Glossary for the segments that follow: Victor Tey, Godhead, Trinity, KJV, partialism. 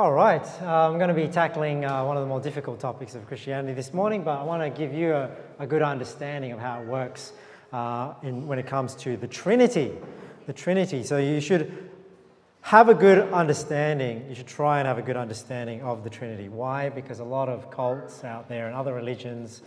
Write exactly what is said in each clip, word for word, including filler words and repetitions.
All right, uh, I'm going to be tackling uh, one of the more difficult topics of Christianity this morning, but I want to give you a, a good understanding of how it works uh, in, when it comes to the Trinity, the Trinity. So you should have a good understanding, you should try and have a good understanding of the Trinity. Why? Because a lot of cults out there and other religions,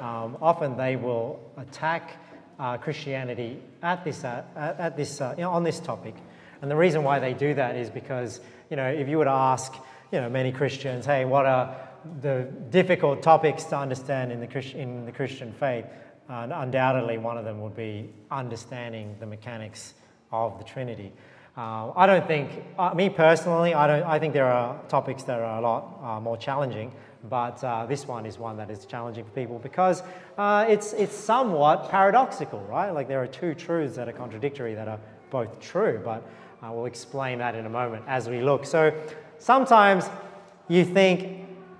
um, often they will attack uh, Christianity at this, uh, at this, uh, you know, on this topic. And the reason why they do that is because, you know, if you were to ask, you know, many Christians, hey, what are the difficult topics to understand in the, Christ in the Christian faith? Uh, undoubtedly, one of them would be understanding the mechanics of the Trinity. Uh, I don't think, uh, me personally, I don't. I think there are topics that are a lot uh, more challenging, but uh, this one is one that is challenging for people because uh, it's it's somewhat paradoxical, right? Like there are two truths that are contradictory that are both true, but Uh, we'll explain that in a moment as we look. So sometimes you think,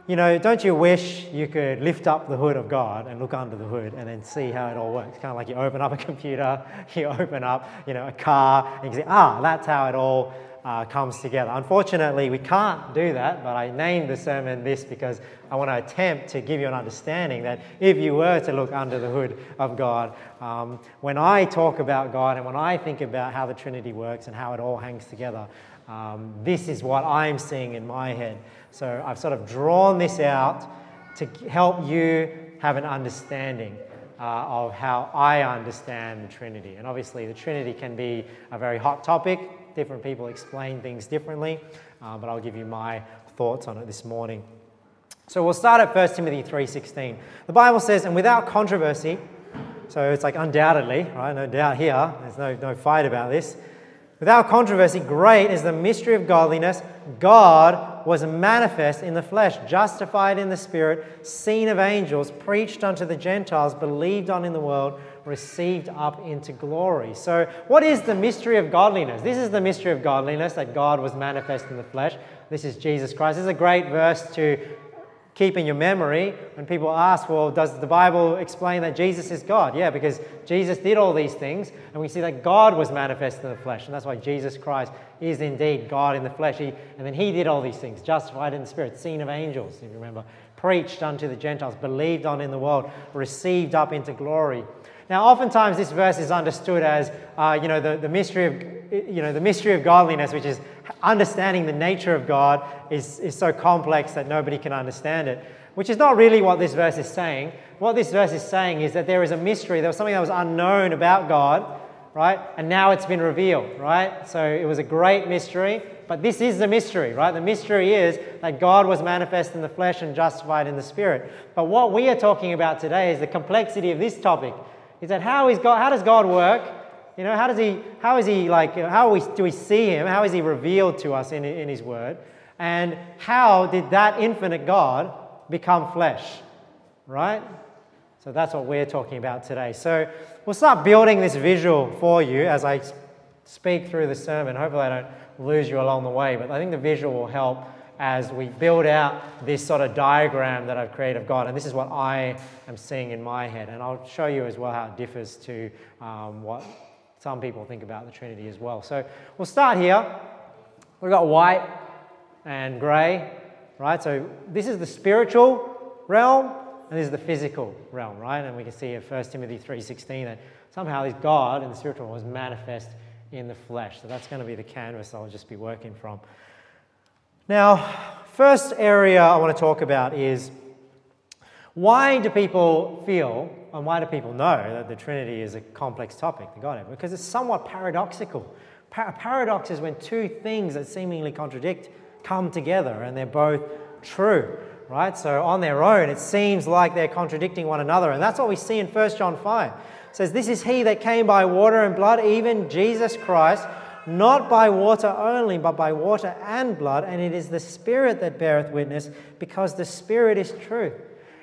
you know, don't you wish you could lift up the hood of God and look under the hood and then see how it all works? Kind of like you open up a computer, you open up, you know, a car, and you say, ah, that's how it all uh, comes together. Unfortunately, we can't do that, but I named the sermon this because I want to attempt to give you an understanding that if you were to look under the hood of God, um, when I talk about God and when I think about how the Trinity works and how it all hangs together, um, this is what I'm seeing in my head. So I've sort of drawn this out to help you have an understanding uh, of how I understand the Trinity. And obviously the Trinity can be a very hot topic. Different people explain things differently, uh, but I'll give you my thoughts on it this morning. So we'll start at First Timothy three sixteen. The Bible says, and without controversy, so it's like undoubtedly, right? No doubt here, there's no, no fight about this. Without controversy, great is the mystery of godliness. God was manifest in the flesh, justified in the spirit, seen of angels, preached unto the Gentiles, believed on in the world, received up into glory. So what is the mystery of godliness? This is the mystery of godliness, that God was manifest in the flesh. This is Jesus Christ. This is a great verse to keep in your memory when people ask, well, does the Bible explain that Jesus is God? Yeah, because Jesus did all these things, and we see that God was manifest in the flesh, and that's why Jesus Christ is indeed God in the flesh. He, and then he did all these things, justified in the spirit, seen of angels, if you remember, preached unto the Gentiles, believed on in the world, received up into glory. Now, oftentimes this verse is understood as, uh, you know, the, the mystery of, you know, the mystery of godliness, which is understanding the nature of God is, is so complex that nobody can understand it, which is not really what this verse is saying. What this verse is saying is that there is a mystery. There was something that was unknown about God, right? And now it's been revealed, right? So it was a great mystery, but this is the mystery, right? The mystery is that God was manifest in the flesh and justified in the spirit. But what we are talking about today is the complexity of this topic. Is that how is God? How does God work? You know, how does He? How is He like? How we, do we see Him? How is He revealed to us in in His Word? And how did that infinite God become flesh? Right. So that's what we're talking about today. So we'll start building this visual for you as I speak through the sermon. Hopefully, I don't lose you along the way, but I think the visual will help as we build out this sort of diagram that I've created of God. And this is what I am seeing in my head. And I'll show you as well how it differs to um, what some people think about the Trinity as well. So we'll start here. We've got white and grey, right? So this is the spiritual realm and this is the physical realm, right? And we can see in First Timothy three sixteen that somehow this God in the spiritual realm was manifest in the flesh. So that's going to be the canvas I'll just be working from. Now, first area I want to talk about is why do people feel and why do people know that the Trinity is a complex topic, the Godhead? Because it's somewhat paradoxical. Par paradox is when two things that seemingly contradict come together and they're both true, right? So on their own, it seems like they're contradicting one another. And that's what we see in First John five. It says, this is he that came by water and blood, even Jesus Christ, not by water only, but by water and blood, and it is the Spirit that beareth witness, because the Spirit is truth.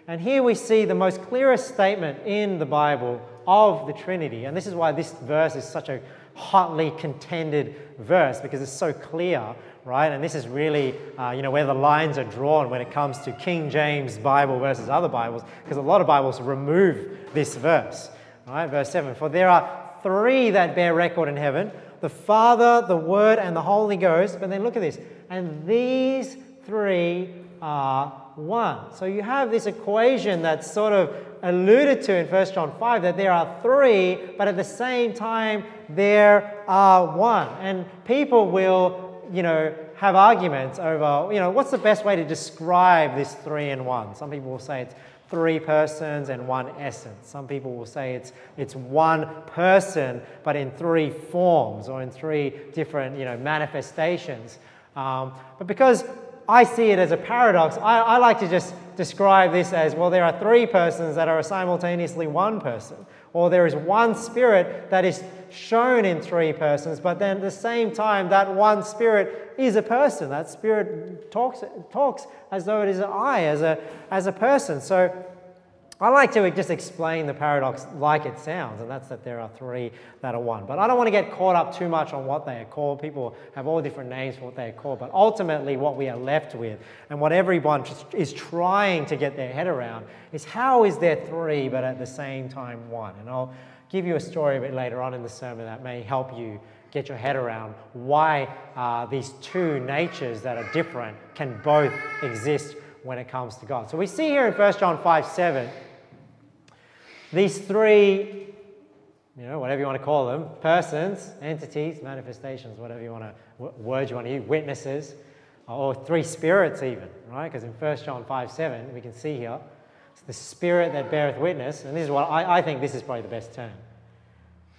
And here we see the most clearest statement in the Bible of the Trinity, and this is why this verse is such a hotly contended verse, because it's so clear, right? And this is really, uh, you know, where the lines are drawn when it comes to King James Bible versus other Bibles, because a lot of Bibles remove this verse, right? Verse seven, for there are three that bear record in heaven, the Father, the Word, and the Holy Ghost. But then look at this. And these three are one. So you have this equation that's sort of alluded to in First John five, that there are three, but at the same time there are one. And people will, you know, have arguments over, you know, what's the best way to describe this three and one? Some people will say it's three persons and one essence. Some people will say it's it's one person, but in three forms or in three different, you know, manifestations. Um, but because I see it as a paradox, I, I like to just describe this as, well, there are three persons that are simultaneously one person, or there is one spirit that is shown in three persons, but then at the same time that one spirit is a person. That spirit talks talks as though it is an I, as a as a person. So I like to just explain the paradox like it sounds, and that's that there are three that are one. But I don't want to get caught up too much on what they are called. People have all different names for what they are called, but ultimately what we are left with, and what everyone is trying to get their head around, is how is there three but at the same time one? And I'll give you a story a bit later on in the sermon that may help you get your head around why uh, these two natures that are different can both exist when it comes to God. So we see here in First John five seven, these three, you know, whatever you want to call them, persons, entities, manifestations, whatever you want to, word you want to use, witnesses, or three spirits even, right? Because in First John five seven, we can see here, it's the spirit that beareth witness, and this is what, I, I think this is probably the best term.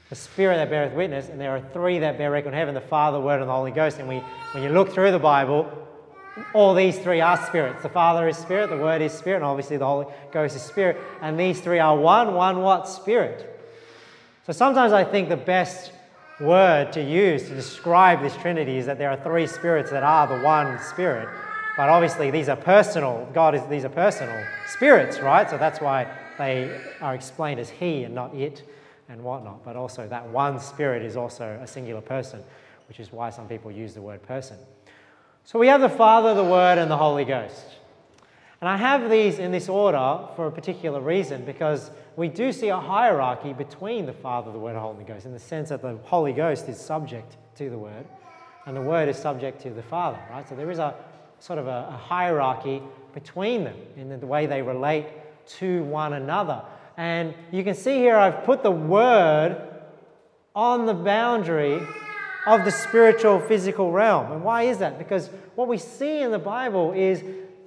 The spirit that beareth witness, and there are three that bear record in heaven, the Father, the Word, and the Holy Ghost. And we, when you look through the Bible, all these three are spirits. The Father is spirit, the Word is spirit, and obviously the Holy Ghost is spirit. And these three are one, one what? Spirit. So sometimes I think the best word to use to describe this Trinity is that there are three spirits that are the one Spirit. But obviously these are personal, God is, these are personal spirits, right? So that's why they are explained as He and not it and whatnot. But also that one Spirit is also a singular person, which is why some people use the word person. So we have the Father, the Word, and the Holy Ghost. And I have these in this order for a particular reason, because we do see a hierarchy between the Father, the Word, and the Holy Ghost, in the sense that the Holy Ghost is subject to the Word, and the Word is subject to the Father, right? So there is a sort of a, a hierarchy between them in the, the way they relate to one another. And you can see here I've put the Word on the boundary of the spiritual physical realm. And why is that? Because what we see in the Bible is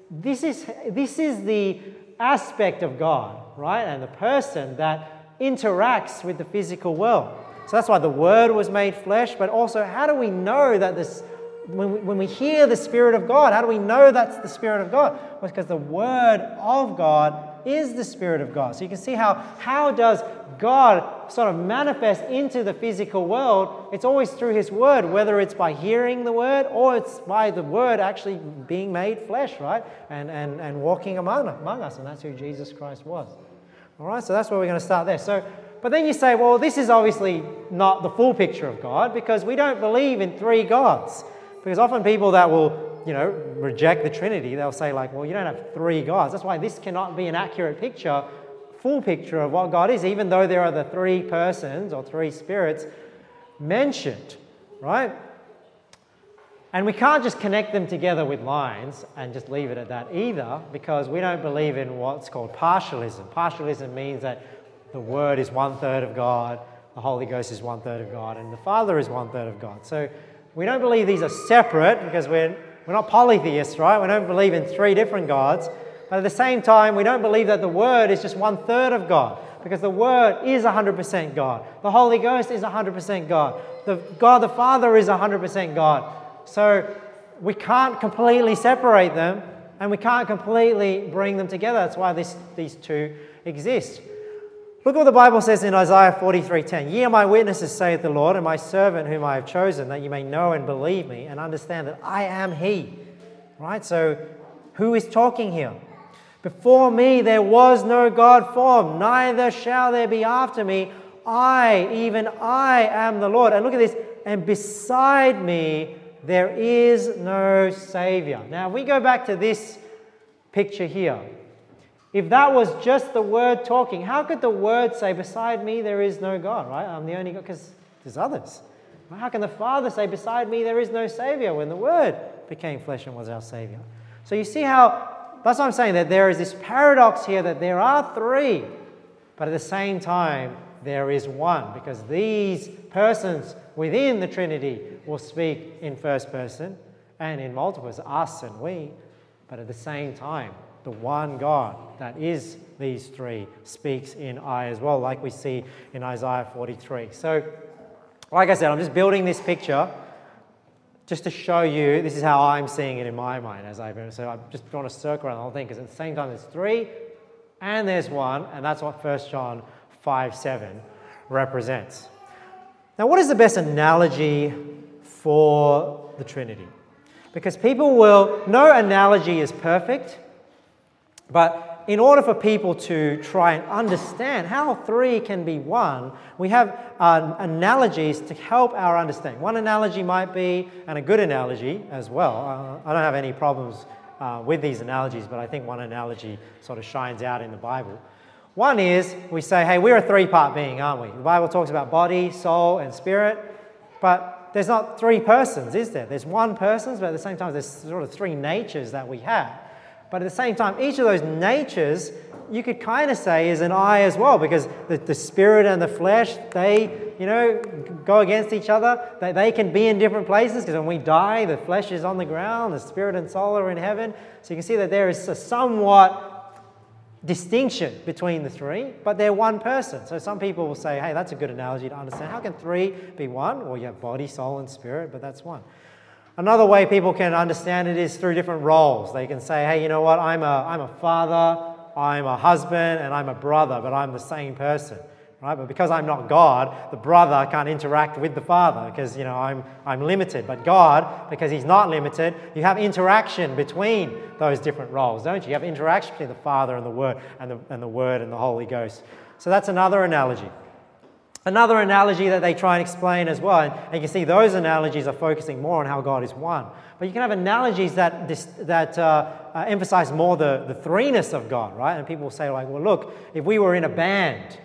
this is this is the aspect of God, right? And the person that interacts with the physical world. So that's why the Word was made flesh, but also how do we know that this, when we, when we hear the Spirit of God, how do we know that's the Spirit of God? Well, because the Word of God is the Spirit of God. So you can see how, how does God sort of manifests into the physical world? It's always through His Word, whether it's by hearing the Word or it's by the Word actually being made flesh, right? And, and, and walking among, among us, and that's who Jesus Christ was. All right, so that's where we're going to start there. So, but then you say, well, this is obviously not the full picture of God, because we don't believe in three gods. Because often people that will, you know, reject the Trinity, they'll say like, well, you don't have three gods. That's why this cannot be an accurate picture, full picture of what God is, even though there are the three persons or three spirits mentioned, right? And we can't just connect them together with lines and just leave it at that either, because we don't believe in what's called partialism. Partialism means that the Word is one third of God, the Holy Ghost is one third of God, and the Father is one third of God. So we don't believe these are separate, because we're, we're not polytheists, right? We don't believe in three different gods. But at the same time, we don't believe that the Word is just one-third of God, because the Word is one hundred percent God. The Holy Ghost is one hundred percent God. The God the Father is one hundred percent God. So we can't completely separate them, and we can't completely bring them together. That's why this, these two exist. Look what the Bible says in Isaiah forty-three ten. Ye are my witnesses, saith the Lord, and my servant whom I have chosen, that you may know and believe me, and understand that I am He. Right? So who is talking here? Before me there was no God formed, neither shall there be after me. I, even I, am the Lord. And look at this. And beside me there is no Savior. Now, if we go back to this picture here, if that was just the Word talking, how could the Word say, beside me there is no God, right? I'm the only God, because there's others. How can the Father say, beside me there is no Savior, when the Word became flesh and was our Savior? So you see how, that's what I'm saying, that there is this paradox here that there are three, but at the same time, there is one, because these persons within the Trinity will speak in first person and in multiples, us and we, but at the same time, the one God that is these three speaks in I as well, like we see in Isaiah forty-three. So, like I said, I'm just building this picture just to show you, this is how I'm seeing it in my mind as I've been. So I'm just trying to circle around the whole thing, because at the same time, there's three and there's one, and that's what First John five seven represents. Now, what is the best analogy for the Trinity? Because people will, no analogy is perfect, but in order for people to try and understand how three can be one, we have um, analogies to help our understanding. One analogy might be, and a good analogy as well, uh, I don't have any problems uh, with these analogies, but I think one analogy sort of shines out in the Bible. One is, we say, hey, we're a three-part being, aren't we? The Bible talks about body, soul, and spirit, but there's not three persons, is there? There's one person, but at the same time, there's sort of three natures that we have. But at the same time, each of those natures, you could kind of say, is an I as well, because the, the spirit and the flesh, they, you know, go against each other. They, they can be in different places, because when we die, the flesh is on the ground, the spirit and soul are in heaven. So you can see that there is a somewhat distinction between the three, but they're one person. So some people will say, hey, that's a good analogy to understand. How can three be one? Well, you have body, soul, and spirit, but that's one. Another way people can understand it is through different roles. They can say, hey, you know what, I'm a, I'm a father, I'm a husband, and I'm a brother, but I'm the same person, right? But because I'm not God, the brother can't interact with the father, because, you know, I'm, I'm limited. But God, because he's not limited, you have interaction between those different roles, don't you? You have interaction between the Father and the Word, and the, and the Word and the Holy Ghost. So that's another analogy. Another analogy that they try and explain as well, and, and you can see those analogies are focusing more on how God is one. But you can have analogies that, dis, that uh, uh, emphasize more the, the threeness of God, right? And people will say, like, well, look, if we were in a band,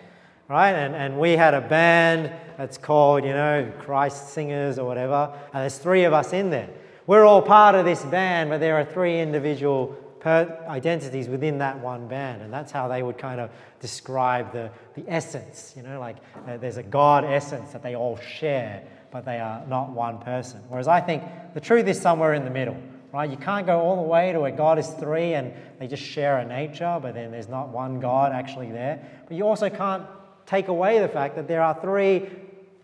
right, and, and we had a band that's called, you know, Christ Singers or whatever, and there's three of us in there. We're all part of this band, but there are three individual per identities within that one band, and that's how they would kind of describe the, the essence, you know, like uh, there's a God essence that they all share, but they are not one person. Whereas I think the truth is somewhere in the middle, right? You can't go all the way to where God is three and they just share a nature, but then there's not one God actually there. But you also can't take away the fact that there are three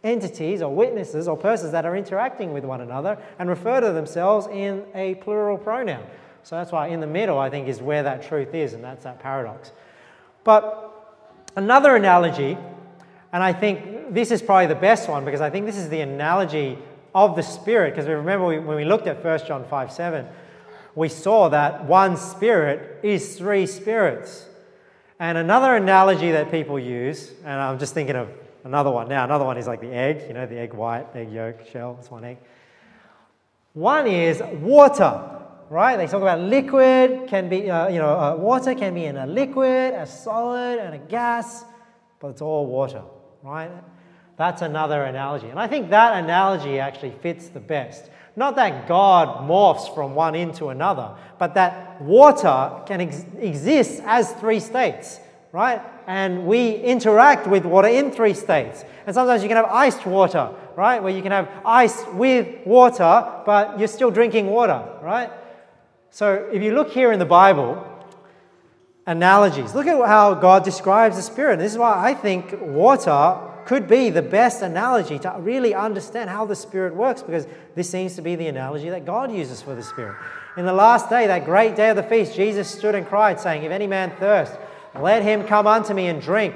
entities or witnesses or persons that are interacting with one another and refer to themselves in a plural pronoun. So that's why in the middle, I think, is where that truth is, and that's that paradox. But another analogy, and I think this is probably the best one, because I think this is the analogy of the Spirit, because we remember we, when we looked at First John five seven, we saw that one Spirit is three spirits. And another analogy that people use, and I'm just thinking of another one now, another one is like the egg, you know, the egg white, egg yolk, shell, it's one egg. One is water, right? They talk about liquid, can be, uh, you know, uh, water can be in a liquid, a solid, and a gas, but it's all water, right? That's another analogy. And I think that analogy actually fits the best. Not that God morphs from one into another, but that water can ex exist as three states, right? And we interact with water in three states. And sometimes you can have iced water, right? Where you can have ice with water, but you're still drinking water, right? So if you look here in the Bible, analogies. Look at how God describes the Spirit. This is why I think water could be the best analogy to really understand how the Spirit works, because this seems to be the analogy that God uses for the Spirit. In the last day, that great day of the feast, Jesus stood and cried, saying, if any man thirst, let him come unto me and drink.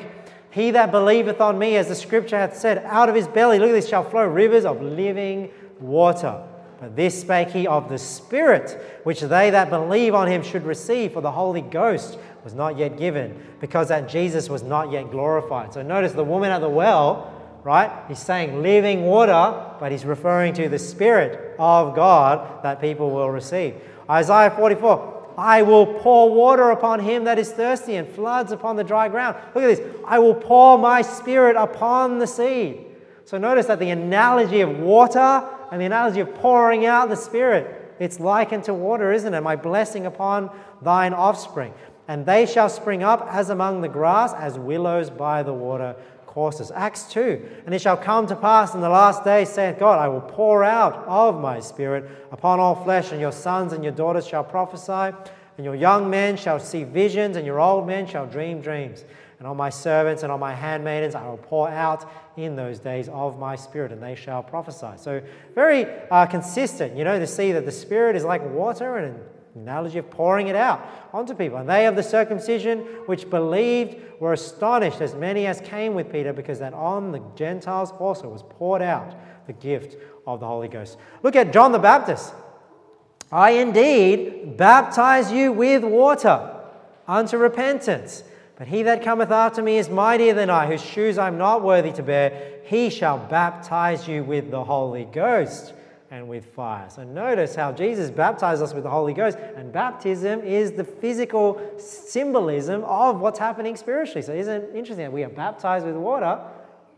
He that believeth on me, as the Scripture hath said, out of his belly, look at this, shall flow rivers of living water. But this spake he of the Spirit, which they that believe on him should receive, for the Holy Ghost was not yet given, because that Jesus was not yet glorified. So notice the woman at the well, right? He's saying living water, but he's referring to the Spirit of God that people will receive. Isaiah forty-four. I will pour water upon him that is thirsty, and floods upon the dry ground. Look at this. I will pour my Spirit upon the seed. So notice that the analogy of water and the analogy of pouring out the Spirit It's likened to water, isn't it? My blessing upon thine offspring. And they shall spring up as among the grass, as willows by the water courses. Acts two. And it shall come to pass in the last day, saith God, I will pour out of my spirit upon all flesh, and your sons and your daughters shall prophesy, and your young men shall see visions, and your old men shall dream dreams. And on my servants and on my handmaidens I will pour out in those days of my spirit, and they shall prophesy. So very uh, consistent, you know, to see that the spirit is like water, and analogy of pouring it out onto people. And they of the circumcision which believed were astonished, as many as came with Peter, because that on the Gentiles also was poured out the gift of the Holy Ghost. Look at John the Baptist. I indeed baptize you with water unto repentance. But he that cometh after me is mightier than I, whose shoes I am not worthy to bear. He shall baptize you with the Holy Ghost and with fire. So notice how Jesus baptized us with the Holy Ghost, and baptism is the physical symbolism of what's happening spiritually. So isn't it interesting that we are baptized with water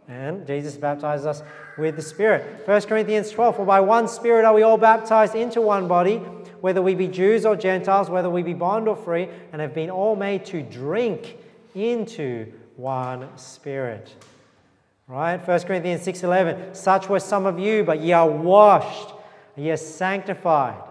and Jesus baptizes us with the Spirit? First Corinthians twelve, for by one Spirit are we all baptized into one body, whether we be Jews or Gentiles, whether we be bond or free, and have been all made to drink into one Spirit. Right? First Corinthians six eleven, such were some of you, but ye are washed, ye are sanctified,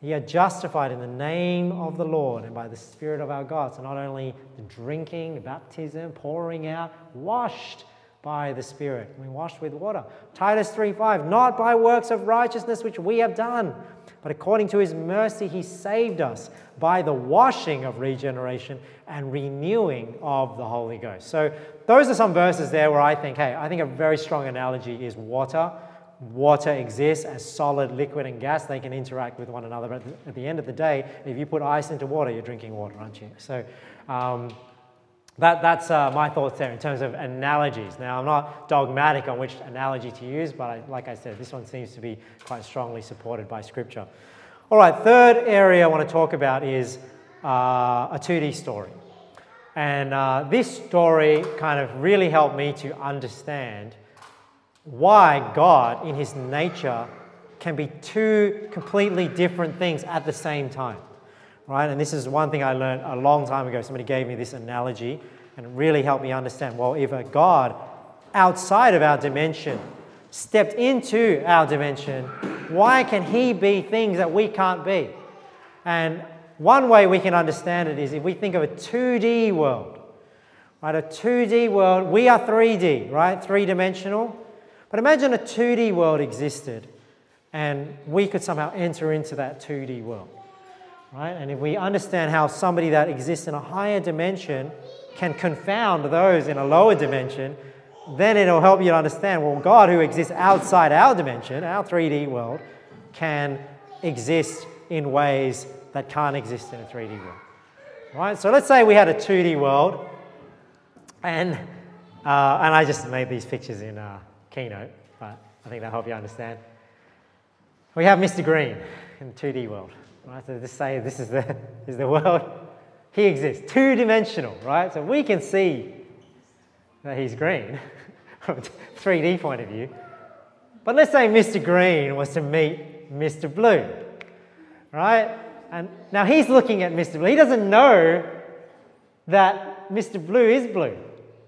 ye are justified in the name of the Lord and by the Spirit of our God. So not only the drinking, the baptism, pouring out, washed by the Spirit. We washed with water. Titus three five, not by works of righteousness which we have done, but according to his mercy he saved us by the washing of regeneration and renewing of the Holy Ghost. So those are some verses there where I think, hey, I think a very strong analogy is water. Water exists as solid, liquid, and gas. They can interact with one another. But at the end of the day, if you put ice into water, you're drinking water, aren't you? So um, that, that's uh, my thoughts there in terms of analogies. Now, I'm not dogmatic on which analogy to use, but I, like I said, this one seems to be quite strongly supported by Scripture. All right, third area I want to talk about is uh, a two D story. And uh, this story kind of really helped me to understand why God, in his nature, can be two completely different things at the same time. Right? And this is one thing I learned a long time ago. Somebody gave me this analogy and it really helped me understand, well, if a God outside of our dimension stepped into our dimension, why can he be things that we can't be? And one way we can understand it is if we think of a two D world. Right? A two D world, we are three D, right? Three-dimensional. But imagine a two D world existed and we could somehow enter into that two D world. Right? And if we understand how somebody that exists in a higher dimension can confound those in a lower dimension, then it'll help you to understand, well, God, who exists outside our dimension, our three D world, can exist in ways that can't exist in a three D world. Right? So let's say we had a two D world, and, uh, and I just made these pictures in uh, Keynote, but I think that'll help you understand. We have Mister Green in the two D world. Right, so just say this is the, this is the world. He exists, two-dimensional, right? So we can see that he's green from a three D point of view. But let's say Mister Green was to meet Mister Blue, right? And now he's looking at Mister Blue. He doesn't know that Mister Blue is blue.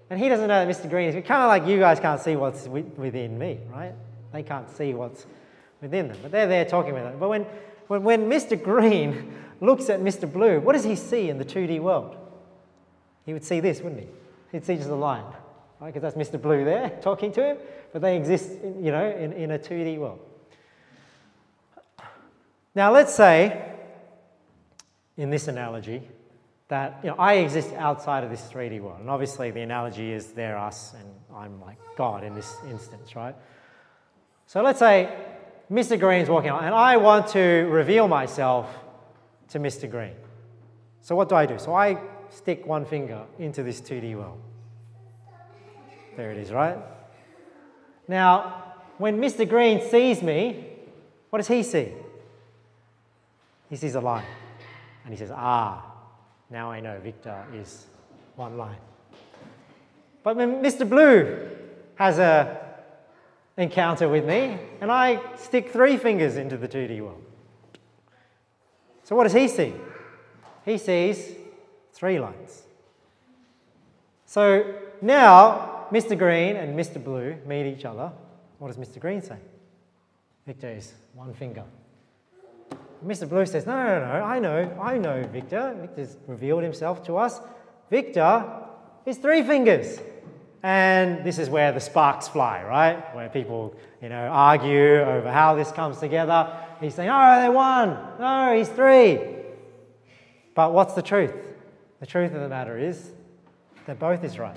And he doesn't know that Mister Green is blue. Kind of like you guys can't see what's within me, right? They can't see what's within them. But they're there talking with them. But when... When, when Mister Green looks at Mister Blue, what does he see in the two D world? He would see this, wouldn't he? He'd see just a line, right? Because that's Mister Blue there talking to him, but they exist, in, you know, in, in a two D world. Now, let's say, in this analogy, that you know, I exist outside of this three D world. And obviously, the analogy is they're us and I'm like God in this instance, right? So let's say Mister Green's walking on, and I want to reveal myself to Mister Green. So what do I do? So I stick one finger into this two D world. There it is, right? Now, when Mister Green sees me, what does he see? He sees a line. And he says, ah, now I know Victor is one line. But when Mister Blue has a encounter with me, and I stick three fingers into the two D world. So what does he see? He sees three lines. So now Mister Green and Mister Blue meet each other. What does Mister Green say? Victor is one finger. Mister Blue says, no, no, no, I know, I know Victor. Victor's revealed himself to us. Victor is three fingers. And this is where the sparks fly, right? Where people, you know, argue over how this comes together. He's saying, oh, they're one. No, he's three. But what's the truth? The truth of the matter is that both is right,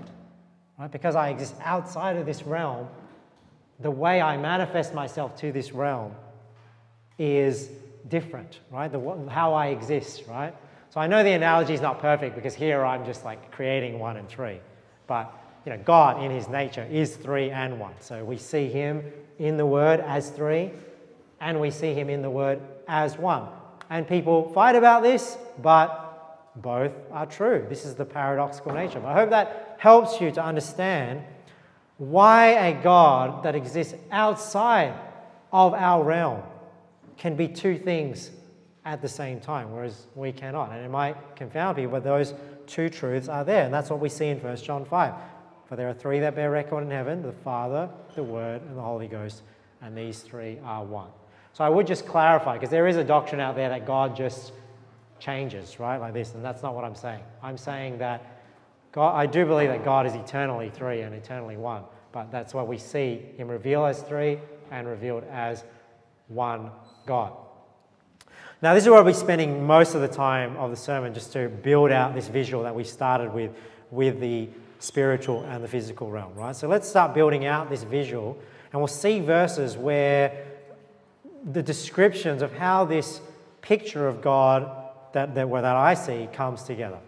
right? Because I exist outside of this realm, the way I manifest myself to this realm is different, right? The, how I exist, right? So I know the analogy is not perfect because here I'm just like creating one and three. But, you know, God in his nature is three and one. So we see him in the Word as three and we see him in the Word as one. And people fight about this, but both are true. This is the paradoxical nature. But I hope that helps you to understand why a God that exists outside of our realm can be two things at the same time, whereas we cannot. And it might confound people, but those two truths are there. And that's what we see in First John five. For there are three that bear record in heaven, the Father, the Word, and the Holy Ghost, and these three are one. So I would just clarify, because there is a doctrine out there that God just changes, right, like this, and that's not what I'm saying. I'm saying that God, I do believe that God is eternally three and eternally one, but that's what we see him revealed as three and revealed as one God. Now this is where I'll be spending most of the time of the sermon, just to build out this visual that we started with, with the spiritual and the physical realm, right? So let's start building out this visual, and we'll see verses where the descriptions of how this picture of God that, that, that I see comes together.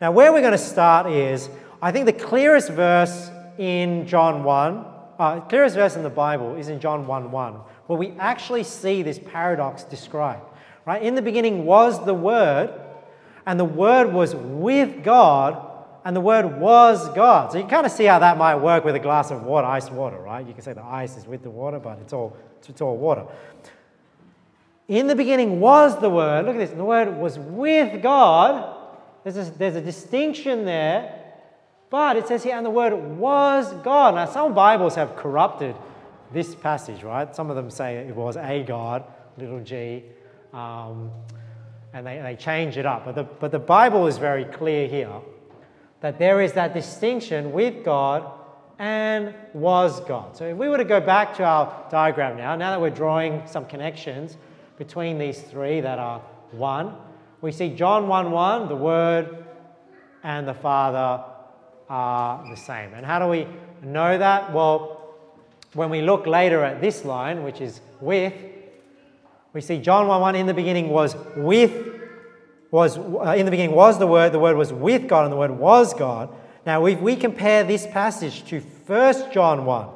Now where we're going to start is, I think the clearest verse in John one, uh, clearest verse in the Bible is in John one one, where we actually see this paradox described, right? In the beginning was the Word, and the Word was with God, and the Word was God. So you kind of see how that might work with a glass of water, ice water, right? You can say the ice is with the water, but it's all, it's all water. In the beginning was the Word. Look at this. The Word was with God. There's a, there's a distinction there, but it says here, and the Word was God. Now, some Bibles have corrupted this passage, right? Some of them say it was a God, little g, um, and they, they change it up. But the, but the Bible is very clear here that there is that distinction with God and was God. So if we were to go back to our diagram now, now that we're drawing some connections between these three that are one, we see John one one, the Word and the Father are the same. And how do we know that? Well, when we look later at this line, which is with, we see John one one, in the beginning was with, was uh, in the beginning was the Word, the Word was with God, and the Word was God. Now, if we compare this passage to First John one,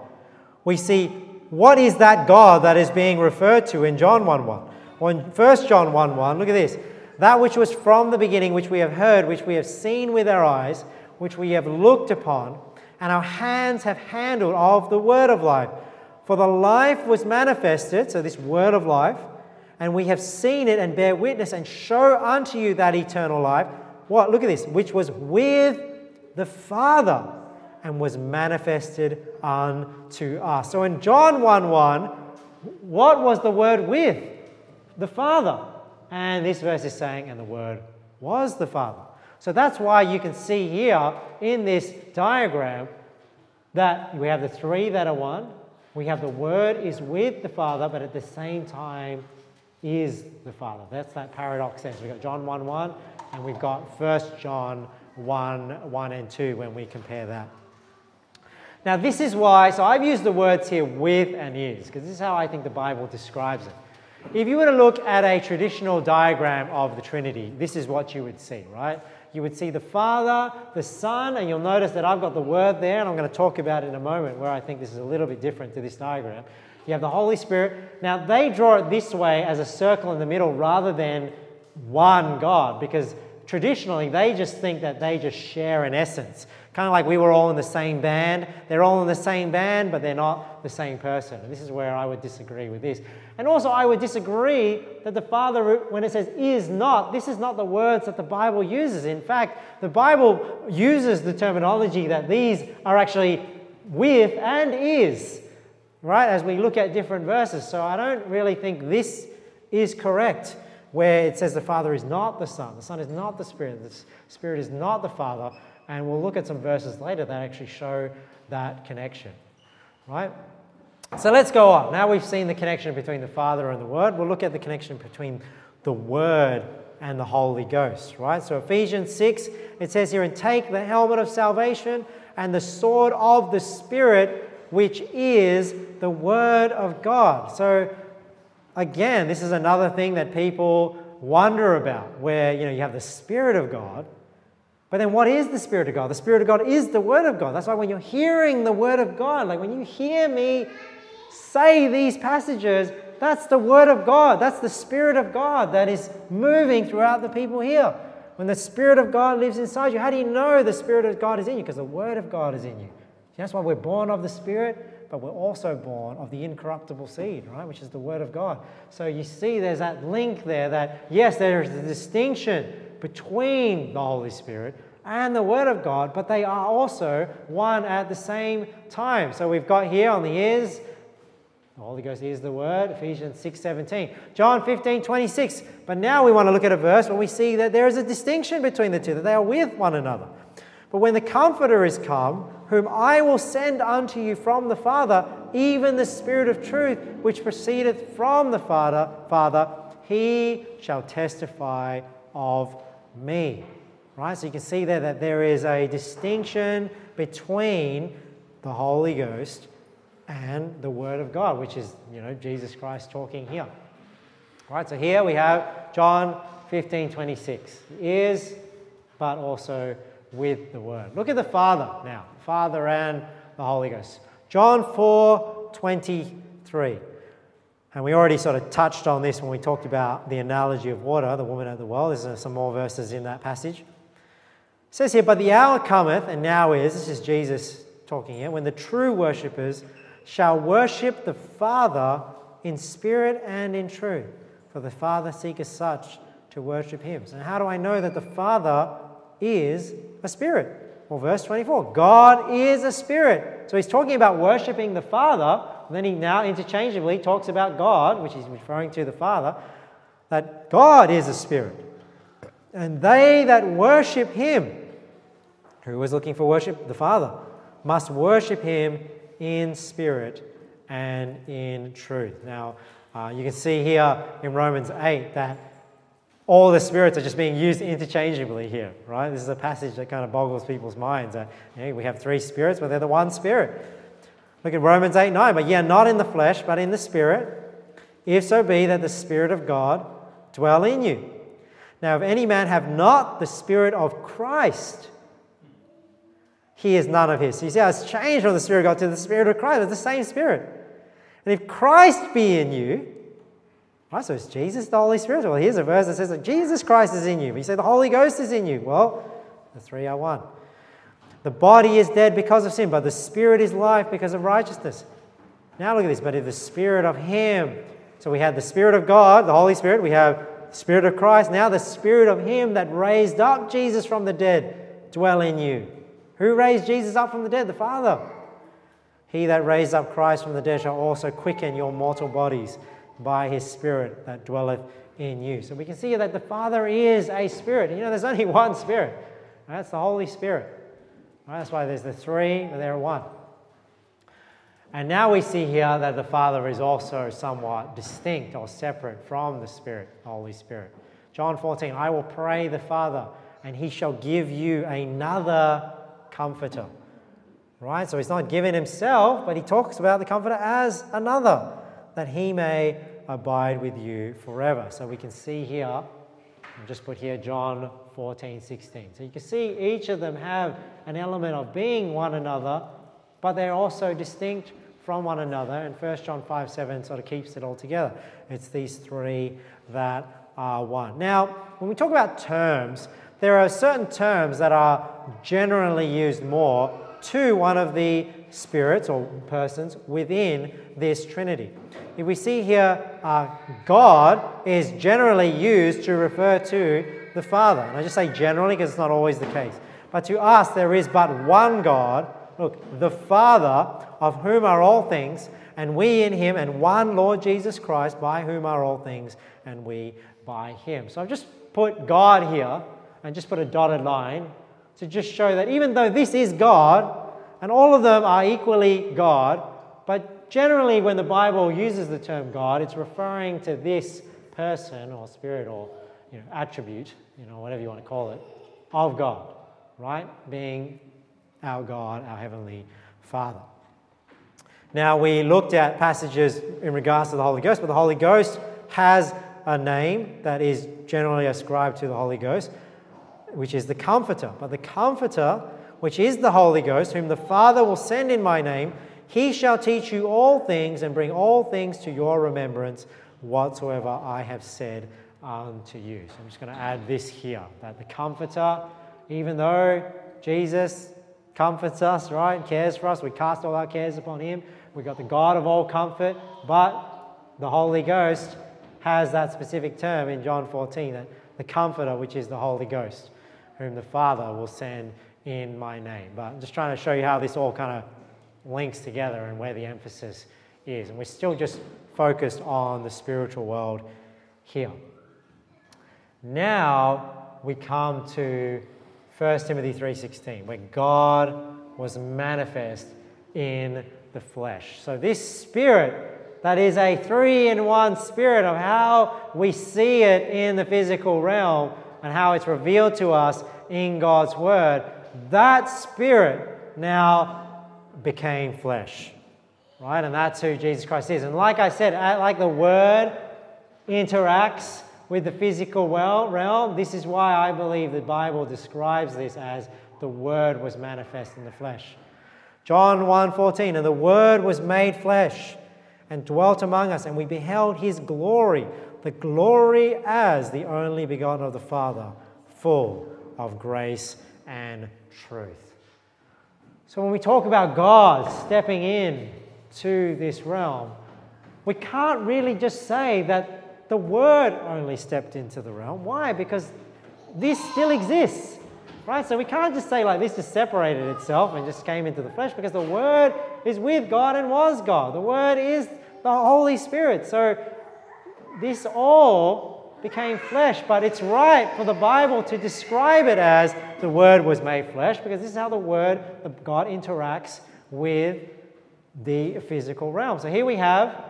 we see what is that God that is being referred to in John one one? Well, in First John one one, look at this. That which was from the beginning, which we have heard, which we have seen with our eyes, which we have looked upon, and our hands have handled of the Word of life. For the life was manifested, so this Word of life, and we have seen it and bear witness and show unto you that eternal life. What? Look at this. Which was with the Father and was manifested unto us. So in John one one, what was the Word with? The Father. And this verse is saying, and the Word was the Father. So that's why you can see here in this diagram that we have the three that are one. We have the Word is with the Father, but at the same time is the Father. That's that paradox sense. We've got John one one, and we've got First John one, one and two when we compare that. Now this is why, so I've used the words here with and is, because this is how I think the Bible describes it. If you were to look at a traditional diagram of the Trinity, this is what you would see, right? You would see the Father, the Son, and you'll notice that I've got the Word there, and I'm going to talk about it in a moment where I think this is a little bit different to this diagram. You have the Holy Spirit. Now, they draw it this way as a circle in the middle rather than one God, because traditionally, they just think that they just share an essence. Kind of like we were all in the same band. They're all in the same band, but they're not the same person. And this is where I would disagree with this. And also, I would disagree that the Father, when it says is not, this is not the words that the Bible uses. In fact, the Bible uses the terminology that these are actually with and is, right? As we look at different verses. So I don't really think this is correct, where it says the Father is not the Son, the Son is not the Spirit, the Spirit is not the Father, and we'll look at some verses later that actually show that connection, right? So let's go on. Now we've seen the connection between the Father and the Word. We'll look at the connection between the Word and the Holy Ghost, right? So Ephesians six, it says here, and take the helmet of salvation and the sword of the Spirit, which is the Word of God. So again, this is another thing that people wonder about, where, you know, you have the Spirit of God, but then what is the Spirit of God? The Spirit of God is the Word of God. That's why when you're hearing the Word of God, like when you hear me say these passages, that's the Word of God. That's the Spirit of God that is moving throughout the people here. When the Spirit of God lives inside you, how do you know the Spirit of God is in you? Because the Word of God is in you. That's why we're born of the Spirit, but we're also born of the incorruptible seed, right, which is the Word of God. So you see there's that link there that, yes, there is a distinction between the Holy Spirit and the Word of God, but they are also one at the same time. So we've got here on the is, the Holy Ghost is the Word, Ephesians six seventeen. John fifteen twenty-six, but now we want to look at a verse where we see that there is a distinction between the two, that they are with one another. But when the Comforter is come, whom I will send unto you from the Father, even the Spirit of truth, which proceedeth from the Father, Father, he shall testify of me. Right? So you can see there that there is a distinction between the Holy Ghost and the Word of God, which is, you know, Jesus Christ talking here. Right? So here we have John fifteen twenty-six. He is, but also with the Word. Look at the Father now, Father and the Holy Ghost. John four twenty-three. And we already sort of touched on this when we talked about the analogy of water, the woman at the well. There's some more verses in that passage. It says here, but the hour cometh, and now is, this is Jesus talking here, when the true worshippers shall worship the Father in spirit and in truth, for the Father seeketh such to worship him. So how do I know that the Father is a spirit? Well, verse twenty-four, God is a spirit. So he's talking about worshipping the Father, and then he now interchangeably talks about God, which he's referring to the Father, that God is a spirit. And they that worship him, who was looking for worship? The Father, must worship him in spirit and in truth. Now, uh, you can see here in Romans eight that all the spirits are just being used interchangeably here, right? This is a passage that kind of boggles people's minds. Uh, you know, we have three spirits, but they're the one Spirit. Look at Romans eight nine. But ye are not in the flesh, but in the Spirit, if so be that the Spirit of God dwell in you. Now, if any man have not the Spirit of Christ, he is none of his. So you see how it's changed from the Spirit of God to the Spirit of Christ. It's the same Spirit. And if Christ be in you, right, so it's Jesus, the Holy Spirit. Well, here's a verse that says that Jesus Christ is in you. But you say the Holy Ghost is in you. Well, the three are one. The body is dead because of sin, but the Spirit is life because of righteousness. Now look at this. But if the Spirit of him, so we had the Spirit of God, the Holy Spirit. We have the Spirit of Christ. Now the Spirit of him that raised up Jesus from the dead dwell in you. Who raised Jesus up from the dead? The Father. He that raised up Christ from the dead shall also quicken your mortal bodies by his Spirit that dwelleth in you. So we can see that the Father is a Spirit. You know, there's only one Spirit. Right? That's the Holy Spirit. Right? That's why there's the three, but they're one. And now we see here that the Father is also somewhat distinct or separate from the Spirit, the Holy Spirit. John fourteen, I will pray the Father, and he shall give you another Comforter. Right? So he's not given himself, but he talks about the Comforter as another, that he may abide with you forever. So we can see here, I'll just put here John fourteen sixteen. So you can see each of them have an element of being one another, but they're also distinct from one another. And First John five seven sort of keeps it all together. It's these three that are one. Now, when we talk about terms, there are certain terms that are generally used more to one of the spirits or persons within this Trinity. If we see here, uh, God is generally used to refer to the Father. And I just say generally because it's not always the case. But to us, there is but one God. Look, the Father, of whom are all things, and we in him, and one Lord Jesus Christ, by whom are all things, and we by him. So I've just put God here and just put a dotted line to just show that even though this is God, and all of them are equally God, but generally when the Bible uses the term God, it's referring to this person or spirit or you know, attribute, you know, whatever you want to call it, of God, right? Being our God, our Heavenly Father. Now, we looked at passages in regards to the Holy Ghost, but the Holy Ghost has a name that is generally ascribed to the Holy Ghost, which is the Comforter. But the Comforter, which is the Holy Ghost, whom the Father will send in my name, he shall teach you all things and bring all things to your remembrance whatsoever I have said unto you. So I'm just going to add this here, that the Comforter, even though Jesus comforts us, right, and cares for us, we cast all our cares upon him, we've got the God of all comfort, but the Holy Ghost has that specific term in John fourteen, that the Comforter, which is the Holy Ghost, whom the Father will send in my name. But I'm just trying to show you how this all kind of links together and where the emphasis is. And we're still just focused on the spiritual world here. Now we come to First Timothy three sixteen, where God was manifest in the flesh. So this Spirit that is a three-in-one spirit of how we see it in the physical realm and how it's revealed to us in God's Word. That Spirit now became flesh, right? And that's who Jesus Christ is. And like I said, like the Word interacts with the physical realm, this is why I believe the Bible describes this as the Word was manifest in the flesh. John one fourteen, and the Word was made flesh and dwelt among us, and we beheld his glory, the glory as the only begotten of the Father, full of grace and truth. So when we talk about God stepping in to this realm, we can't really just say that the Word only stepped into the realm. Why? Because this still exists, right? So we can't just say like this just separated itself and just came into the flesh, because the Word is with God and was God. The Word is the Holy Spirit. So this all became flesh, but it's right for the Bible to describe it as the Word was made flesh, because this is how the Word of God interacts with the physical realm. So here we have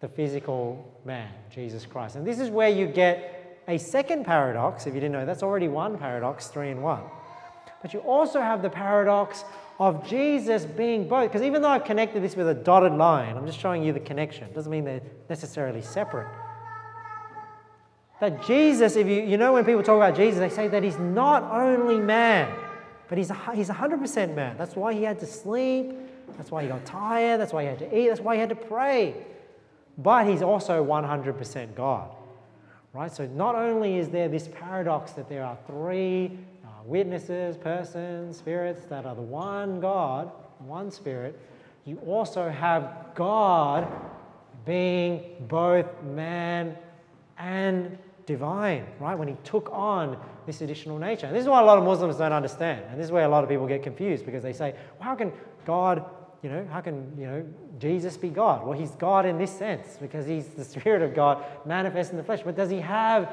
the physical man, Jesus Christ. And this is where you get a second paradox. If you didn't know, that's already one paradox, three in one. But you also have the paradox of Jesus being both, because even though I've connected this with a dotted line, I'm just showing you the connection. It doesn't mean they're necessarily separate. That Jesus, if you, you know when people talk about Jesus, they say that he's not only man, but he's, a, he's one hundred percent man. That's why he had to sleep. That's why he got tired. That's why he had to eat. That's why he had to pray. But he's also one hundred percent God, right? So not only is there this paradox that there are three witnesses, persons, spirits that are the one God, one Spirit, you also have God being both man and divine, right? When he took on this additional nature. And this is why a lot of Muslims don't understand. And this is where a lot of people get confused, because they say, well, how can God, you know, how can, you know, Jesus be God? Well, he's God in this sense, because he's the Spirit of God manifest in the flesh. But does he have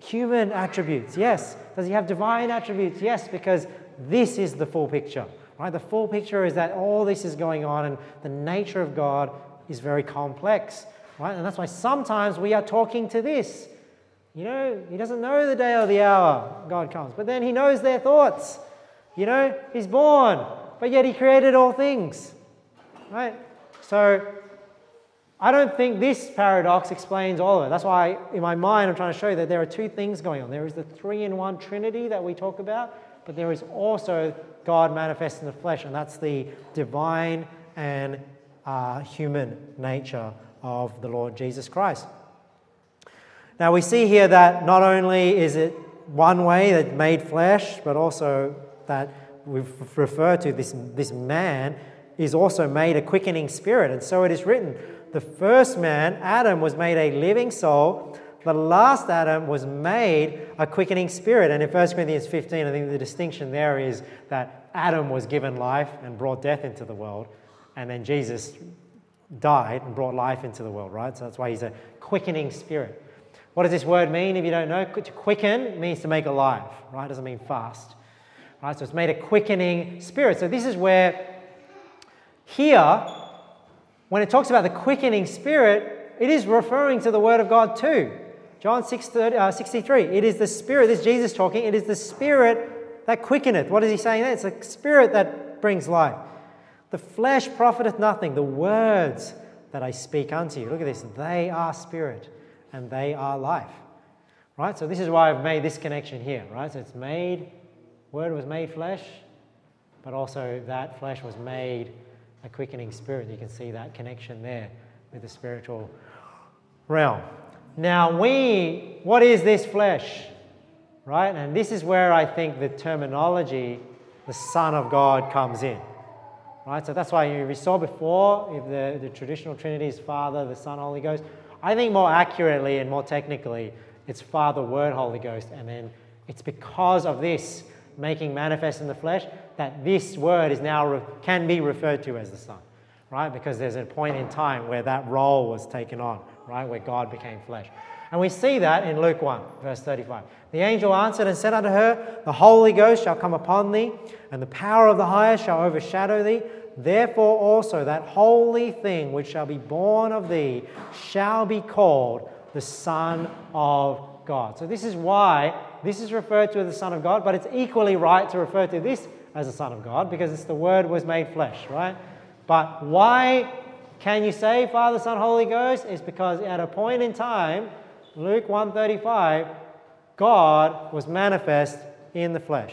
human attributes? Yes. Does he have divine attributes? Yes, because this is the full picture, right? The full picture is that all this is going on, and the nature of God is very complex, right? And that's why sometimes we are talking to this. You know, he doesn't know the day or the hour God comes, but then he knows their thoughts. You know, he's born, but yet he created all things, right? So I don't think this paradox explains all of it. That's why, in my mind, I'm trying to show you that there are two things going on. There is the three-in-one Trinity that we talk about, but there is also God manifest in the flesh, and that's the divine and uh, human nature of the Lord Jesus Christ. Now, we see here that not only is it one way that made flesh, but also that we refer to this, this man is also made a quickening spirit. And so it is written, the first man, Adam, was made a living soul. The last Adam was made a quickening spirit. And in First Corinthians fifteen, I think the distinction there is that Adam was given life and brought death into the world. And then Jesus died and brought life into the world, right? So that's why he's a quickening spirit. What does this word mean if you don't know? To quicken means to make alive, right? It doesn't mean fast, right? So it's made a quickening spirit. So this is where here, when it talks about the quickening spirit, it is referring to the word of God too. John six sixty-three, it is the spirit, this is Jesus talking, it is the spirit that quickeneth. What is he saying there? It's the spirit that brings life. The flesh profiteth nothing. The words that I speak unto you. Look at this. They are spirit and they are life. Right? So this is why I've made this connection here. Right? So it's made, word was made flesh, but also that flesh was made a quickening spirit. You can see that connection there with the spiritual realm. Now we, what is this flesh? Right? And this is where I think the terminology, the Son of God, comes in. Right, so that's why we saw before, if the, the traditional Trinity is Father, the Son, Holy Ghost. I think more accurately and more technically, it's Father, Word, Holy Ghost. And then it's because of this making manifest in the flesh that this word is now can be referred to as the Son, right? Because there's a point in time where that role was taken on, right? Where God became flesh. And we see that in Luke one, verse thirty-five. The angel answered and said unto her, the Holy Ghost shall come upon thee, and the power of the highest shall overshadow thee. Therefore also that holy thing which shall be born of thee shall be called the Son of God. So this is why this is referred to as the Son of God, but it's equally right to refer to this as the Son of God, because it's the Word was made flesh, right? But why can you say Father, Son, Holy Ghost? It's because at a point in time, Luke one thirty-five, God was manifest in the flesh,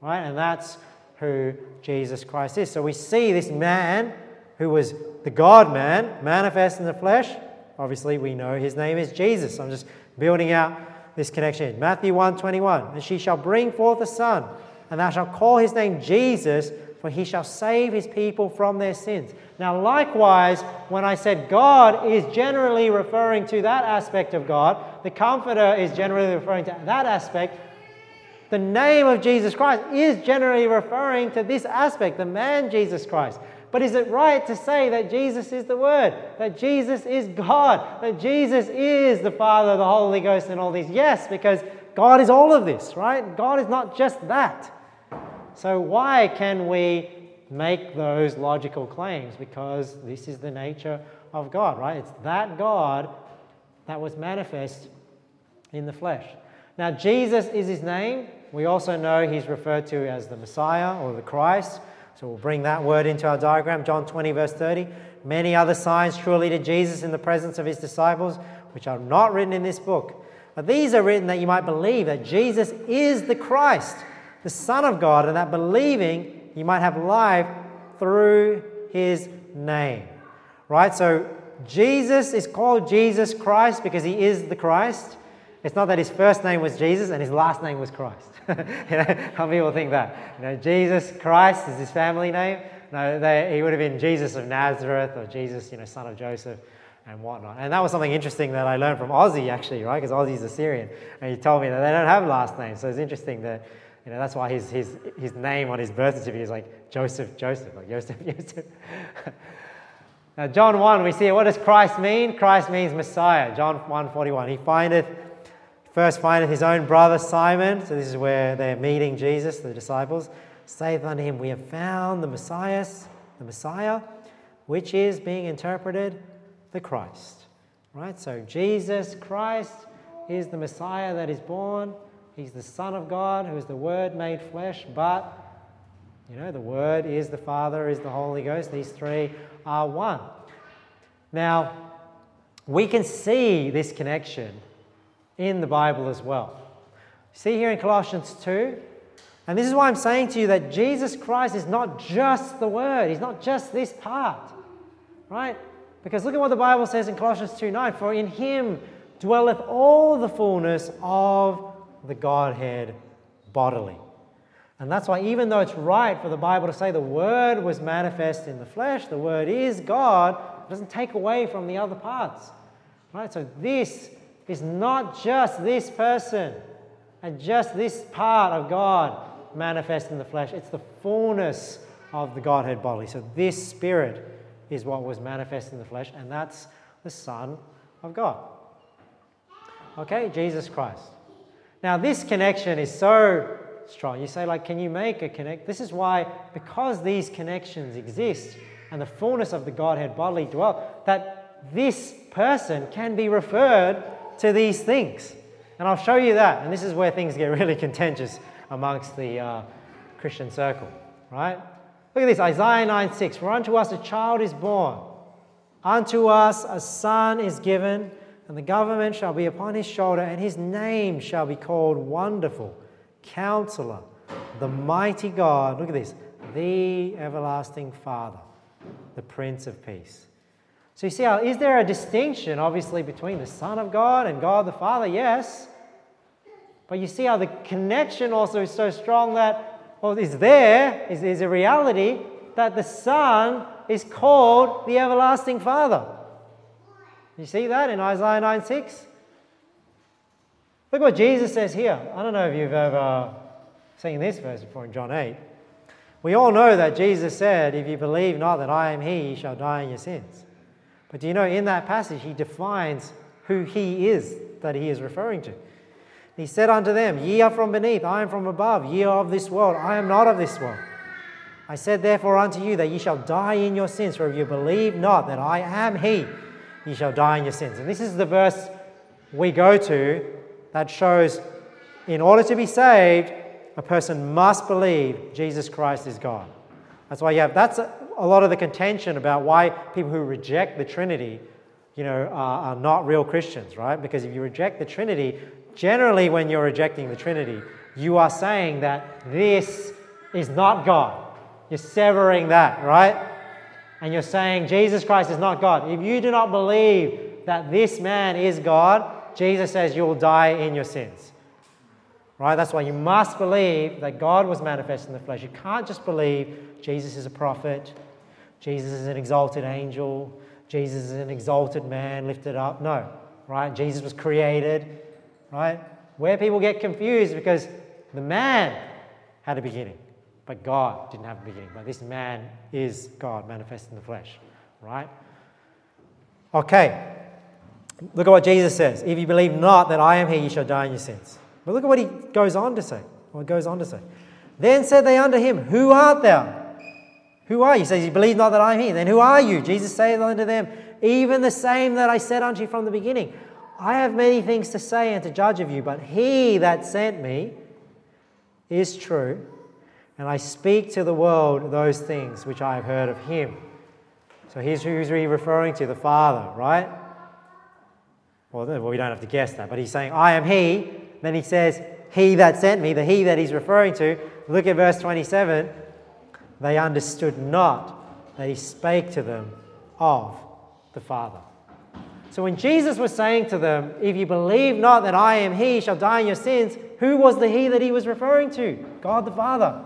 right? And that's who Jesus Christ is. So we see this man who was the God-man manifest in the flesh. Obviously, we know his name is Jesus. I'm just building out this connection. Matthew one twenty-one, and she shall bring forth a son, and thou shalt call his name Jesus, for he shall save his people from their sins. Now, likewise, when I said God is generally referring to that aspect of God, the Comforter is generally referring to that aspect, the name of Jesus Christ is generally referring to this aspect, the man Jesus Christ. But is it right to say that Jesus is the Word, that Jesus is God, that Jesus is the Father, the Holy Ghost, and all these? Yes, because God is all of this, right? God is not just that. So why can we make those logical claims? Because this is the nature of God, right? It's that God that was manifest in the flesh. Now, Jesus is his name. We also know he's referred to as the Messiah or the Christ. So we'll bring that word into our diagram. John twenty, verse thirty. Many other signs surely did Jesus in the presence of his disciples, which are not written in this book. But these are written that you might believe that Jesus is the Christ, the Son of God, and that believing you might have life through his name, right? So Jesus is called Jesus Christ because he is the Christ. It's not that his first name was Jesus and his last name was Christ. You know, some people think that. You know, Jesus Christ is his family name. No, they, he would have been Jesus of Nazareth or Jesus, you know, son of Joseph and whatnot. And that was something interesting that I learned from Aussie, actually, right? Because Aussie's Assyrian. And he told me that they don't have last names. So it's interesting that, you know, that's why his, his, his name on his birth certificate is like Joseph, Joseph, like Joseph, Joseph. Now, John one, we see, what does Christ mean? Christ means Messiah. John one forty-one, he findeth, first findeth his own brother Simon. So this is where they're meeting Jesus, the disciples. Saith unto him, we have found the Messiah, the Messiah, which is being interpreted, the Christ. Right? So Jesus Christ is the Messiah that is born. He's the Son of God, who is the Word made flesh, but, you know, the Word is the Father, is the Holy Ghost. These three are one. Now, we can see this connection in the Bible as well. See here in Colossians two, and this is why I'm saying to you that Jesus Christ is not just the Word. He's not just this part, right? Because look at what the Bible says in Colossians two nine, for in him dwelleth all the fullness of the Godhead bodily. And that's why, even though it's right for the Bible to say the Word was manifest in the flesh, the Word is God, it doesn't take away from the other parts. Right? So this is not just this person and just this part of God manifest in the flesh. It's the fullness of the Godhead bodily. So this Spirit is what was manifest in the flesh, and that's the Son of God. Okay, Jesus Christ. Now this connection is so strong. You say, like, can you make a connect? This is why, because these connections exist and the fullness of the Godhead bodily dwell, that this person can be referred to these things. And I'll show you that. And this is where things get really contentious amongst the uh, Christian circle, right? Look at this, Isaiah nine six. For unto us a child is born, unto us a son is given, and the government shall be upon his shoulder, and his name shall be called Wonderful, Counselor, the Mighty God. Look at this, the Everlasting Father, the Prince of Peace. So you see, how is there a distinction, obviously, between the Son of God and God the Father? Yes. But you see how the connection also is so strong that, well, is there, is, is a reality, that the Son is called the Everlasting Father. You see that in Isaiah nine six? Look what Jesus says here. I don't know if you've ever seen this verse before in John eight. We all know that Jesus said, if you believe not that I am he, you shall die in your sins. But do you know, in that passage, he defines who he is that he is referring to. He said unto them, ye are from beneath, I am from above, ye are of this world, I am not of this world. I said therefore unto you that ye shall die in your sins, for if you believe not that I am he, ye shall die in your sins. And this is the verse we go to that shows, in order to be saved, a person must believe Jesus Christ is God. That's why you have, that's a, a lot of the contention about why people who reject the Trinity, you know, are, are not real Christians, right? Because if you reject the Trinity, generally, when you're rejecting the Trinity, you are saying that this is not God. You're severing that, right? And you're saying Jesus Christ is not God. If you do not believe that this man is God, Jesus says you will die in your sins. Right? That's why you must believe that God was manifest in the flesh. You can't just believe Jesus is a prophet, Jesus is an exalted angel, Jesus is an exalted man lifted up. No, right? Jesus was created. Right? Where people get confused, because the man had a beginning, but God didn't have a beginning. But this man is God manifest in the flesh. Right? Okay. Look at what Jesus says. If you believe not that I am he, you shall die in your sins. But look at what he goes on to say. Or goes on to say. Then said they unto him, who art thou? Who are you? He says, you believe not that I am he. Then who are you? Jesus saith unto them, even the same that I said unto you from the beginning. I have many things to say and to judge of you, but he that sent me is true, and I speak to the world those things which I have heard of him. So here's who he's referring to, the Father, right? Well, we don't have to guess that, but he's saying, I am he. Then he says, he that sent me, the he that he's referring to. Look at verse twenty-seven. They understood not that he spake to them of the Father. So when Jesus was saying to them, if you believe not that I am he, you shall die in your sins, who was the he that he was referring to? God the Father.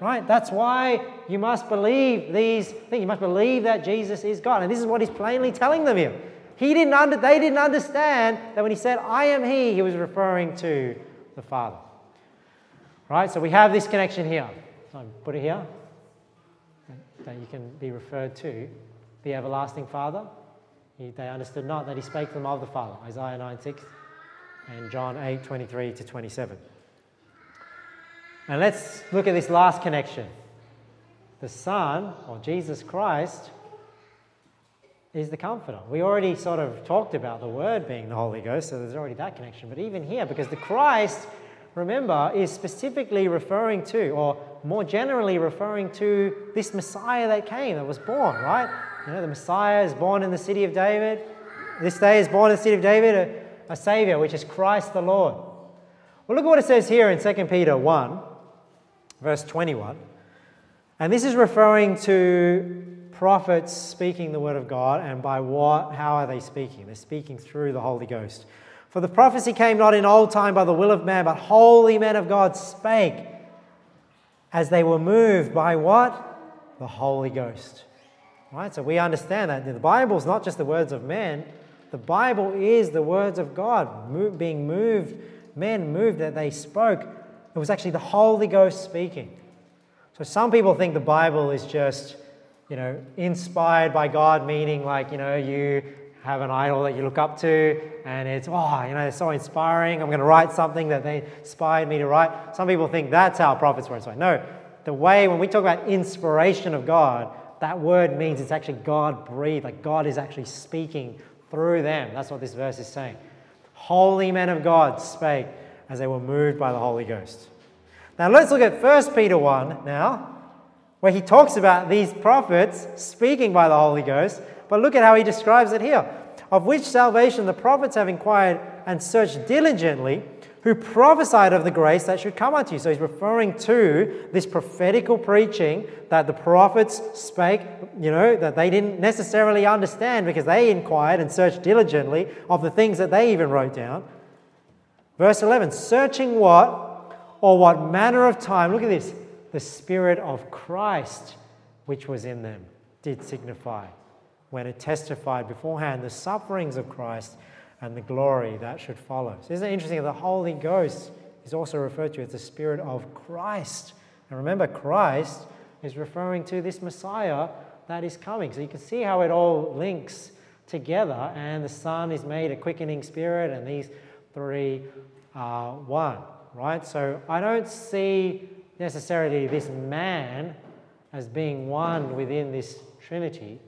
Right? That's why you must believe these things. You must believe that Jesus is God. And this is what he's plainly telling them here. He didn't under, they didn't understand that when he said, I am he, he was referring to the Father. Right? So we have this connection here. So I put it here. That you can be referred to the Everlasting Father. They understood not that he spake to them of the Father, Isaiah nine six and John eight twenty-three to twenty-seven. And let's look at this last connection. The Son, or Jesus Christ, is the Comforter. We already sort of talked about the Word being the Holy Ghost, so there's already that connection. But even here, because the Christ, remember, is specifically referring to, or more generally referring to, this Messiah that came, that was born, right? You know, the Messiah is born in the city of David. This day is born in the city of David, a, a Saviour, which is Christ the Lord. Well, look at what it says here in Second Peter one, verse twenty-one. And this is referring to prophets speaking the Word of God, and by what, how are they speaking? They're speaking through the Holy Ghost. For the prophecy came not in old time by the will of man, but holy men of God spake as they were moved by what? The Holy Ghost. Right? So we understand that the Bible is not just the words of men. The Bible is the words of God, move, being moved, men moved that they spoke. It was actually the Holy Ghost speaking. So some people think the Bible is just, you know, inspired by God, meaning like, you know, you have an idol that you look up to and it's, oh, you know, it's so inspiring. I'm going to write something that they inspired me to write. Some people think that's how prophets were inspired. No, the way when we talk about inspiration of God, that word means it's actually God breathed, like God is actually speaking through them. That's what this verse is saying. Holy men of God spake as they were moved by the Holy Ghost. Now let's look at First Peter one now, where he talks about these prophets speaking by the Holy Ghost, but look at how he describes it here. Of which salvation the prophets have inquired and searched diligently, who prophesied of the grace that should come unto you. So he's referring to this prophetical preaching that the prophets spake, you know, that they didn't necessarily understand because they inquired and searched diligently of the things that they even wrote down. Verse eleven, searching what or what manner of time, look at this, the Spirit of Christ which was in them did signify when it testified beforehand the sufferings of Christ and the glory that should follow. So isn't it interesting that the Holy Ghost is also referred to as the Spirit of Christ? And remember, Christ is referring to this Messiah that is coming. So you can see how it all links together, and the Son is made a quickening Spirit, and these three are one, right? So I don't see necessarily this man as being one within this Trinity.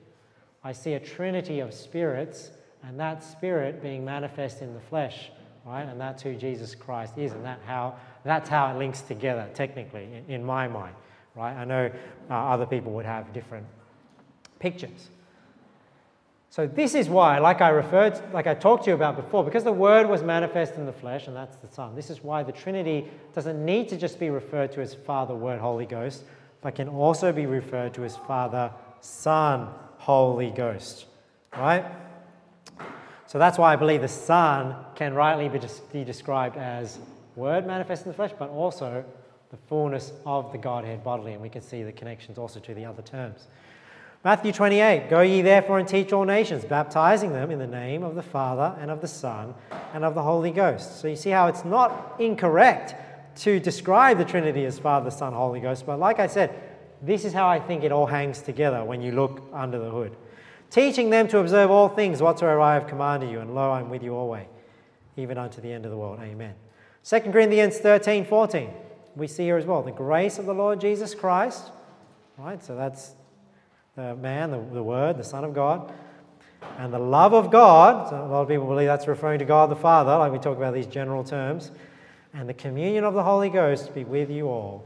I see a Trinity of spirits, and that Spirit being manifest in the flesh, right? And that's who Jesus Christ is, and that how, that's how it links together, technically, in, in my mind, right? I know uh, other people would have different pictures. So this is why, like I referred, to, like I talked to you about before, because the Word was manifest in the flesh, and that's the Son. This is why the Trinity doesn't need to just be referred to as Father, Word, Holy Ghost, but can also be referred to as Father, Son, Holy Ghost, right? So that's why I believe the Son can rightly be, be described as Word manifest in the flesh, but also the fullness of the Godhead bodily. And we can see the connections also to the other terms. Matthew twenty-eight, go ye therefore and teach all nations, baptizing them in the name of the Father and of the Son and of the Holy Ghost. So you see how it's not incorrect to describe the Trinity as Father, Son, Holy Ghost. But like I said, this is how I think it all hangs together when you look under the hood. Teaching them to observe all things whatsoever I have commanded you, and lo, I am with you always, even unto the end of the world. Amen. Second Corinthians thirteen, fourteen, we see here as well, the grace of the Lord Jesus Christ, right? So that's the man, the, the Word, the Son of God, and the love of God. So a lot of people believe that's referring to God the Father, like we talk about these general terms, and the communion of the Holy Ghost be with you all.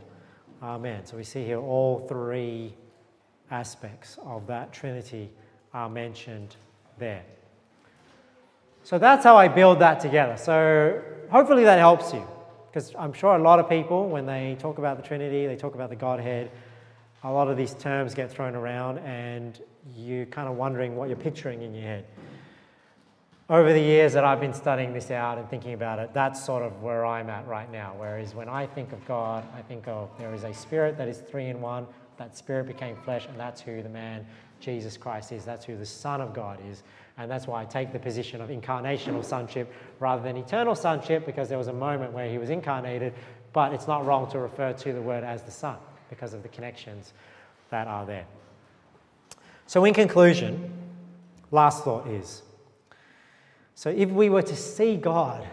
Amen. So we see here all three aspects of that Trinity are mentioned there. So that's how I build that together. So hopefully that helps you, because I'm sure a lot of people, when they talk about the Trinity, they talk about the Godhead, a lot of these terms get thrown around and you're kind of wondering what you're picturing in your head. Over the years that I've been studying this out and thinking about it, that's sort of where I'm at right now. Whereas when I think of God, I think of there is a Spirit that is three in one, that Spirit became flesh, and that's who the man Jesus Christ is, that's who the Son of God is, and that's why I take the position of incarnational sonship rather than eternal sonship, because there was a moment where he was incarnated, but it's not wrong to refer to the Word as the Son because of the connections that are there. So in conclusion, last thought is, so if we were to see God,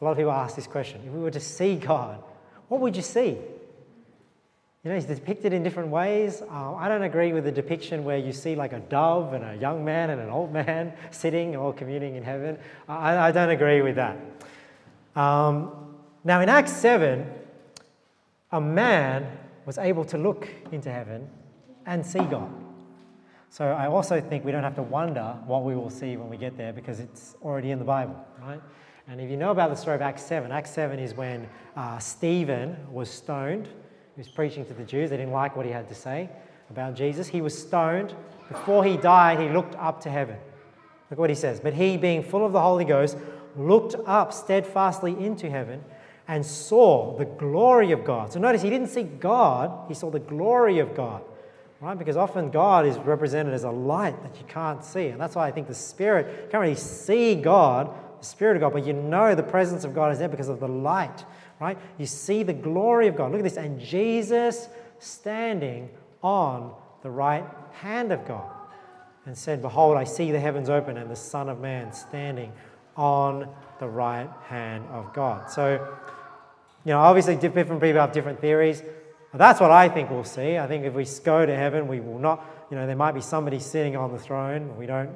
a lot of people ask this question, if we were to see God, what would you see? You know, he's depicted in different ways. Uh, I don't agree with the depiction where you see like a dove and a young man and an old man sitting or communing in heaven. I, I don't agree with that. Um, now in Acts seven, a man was able to look into heaven and see God. So I also think we don't have to wonder what we will see when we get there, because it's already in the Bible, right? And if you know about the story of Acts seven, Acts seven is when uh, Stephen was stoned. He was preaching to the Jews. They didn't like what he had to say about Jesus. He was stoned. Before he died, he looked up to heaven. Look what he says. But he, being full of the Holy Ghost, looked up steadfastly into heaven and saw the glory of God. So notice he didn't see God, he saw the glory of God, right? Because often God is represented as a light that you can't see. And that's why I think the Spirit, you can't really see God, the Spirit of God, but you know the presence of God is there because of the light, right? You see the glory of God. Look at this. And Jesus standing on the right hand of God and said, "Behold, I see the heavens open and the Son of Man standing on the right hand of God." So, you know, obviously different people have different theories. That's what I think we'll see. I think if we go to heaven, we will not, you know, there might be somebody sitting on the throne. We don't,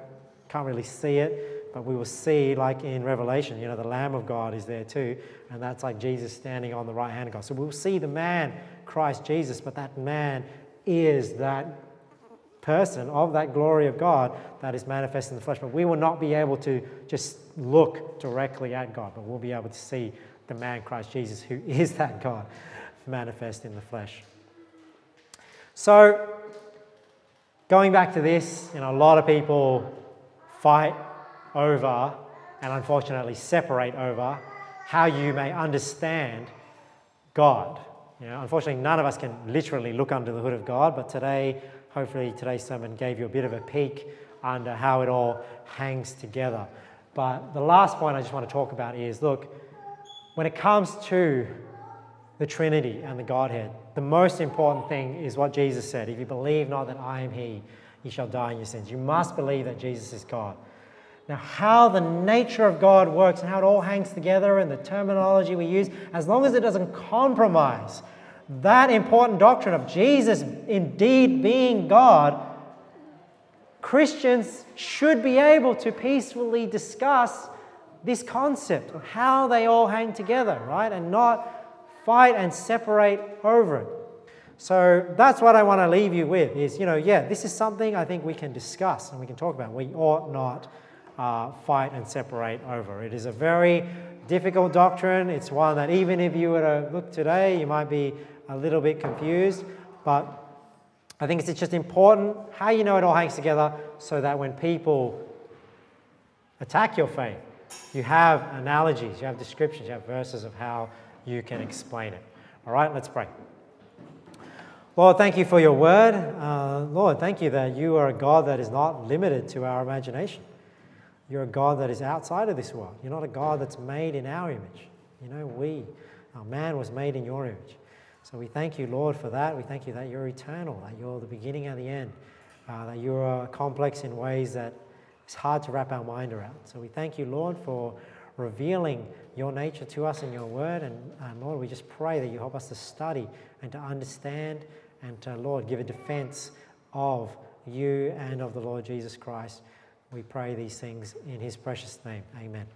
can't really see it, but we will see, like in Revelation, you know, the Lamb of God is there too, and that's like Jesus standing on the right hand of God. So we'll see the man, Christ Jesus, but that man is that person of that glory of God that is manifest in the flesh. But we will not be able to just look directly at God, but we'll be able to see the man, Christ Jesus, who is that God manifest in the flesh. So, going back to this, you know, a lot of people fight over, and unfortunately separate over, how you may understand God. You know, unfortunately, none of us can literally look under the hood of God, but today, hopefully today's sermon gave you a bit of a peek under how it all hangs together. But the last point I just want to talk about is, look, when it comes to the Trinity and the Godhead, the most important thing is what Jesus said. If you believe not that I am he, you shall die in your sins. You must believe that Jesus is God. Now, how the nature of God works and how it all hangs together and the terminology we use, as long as it doesn't compromise that important doctrine of Jesus indeed being God, Christians should be able to peacefully discuss this concept of how they all hang together, right? And not fight and separate over it. So that's what I want to leave you with is, you know, yeah, this is something I think we can discuss and we can talk about. We ought not uh, fight and separate over. It is a very difficult doctrine. It's one that even if you were to look today, you might be a little bit confused. But I think it's just important how you know it all hangs together so that when people attack your faith, you have analogies, you have descriptions, you have verses of how you can explain it. All right, let's pray. Lord, thank you for your word. Uh, Lord, thank you that you are a God that is not limited to our imagination. You're a God that is outside of this world. You're not a God that's made in our image. You know, we, our man was made in your image. So we thank you, Lord, for that. We thank you that you're eternal, that you're the beginning and the end, uh, that you are complex in ways that it's hard to wrap our mind around. So we thank you, Lord, for revealing your nature to us in your word. And, and Lord, we just pray that you help us to study and to understand and to, Lord, give a defense of you and of the Lord Jesus Christ. We pray these things in his precious name. Amen.